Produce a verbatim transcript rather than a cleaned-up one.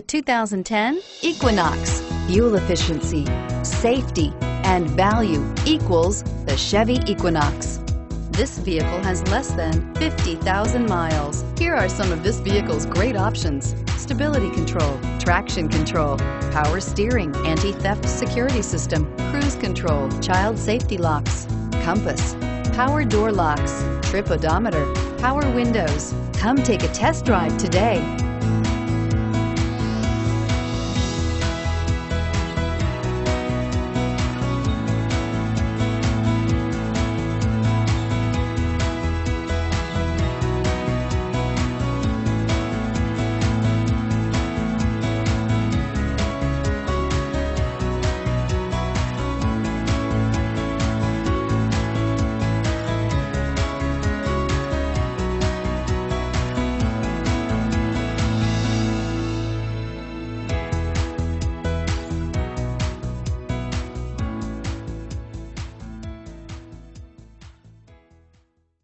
The two thousand ten Equinox. Fuel efficiency, safety, and value equals the Chevy Equinox. This vehicle has less than fifty thousand miles. Here are some of this vehicle's great options: stability control, traction control, power steering, anti-theft security system, cruise control, child safety locks, compass, power door locks, trip odometer, power windows. Come take a test drive today.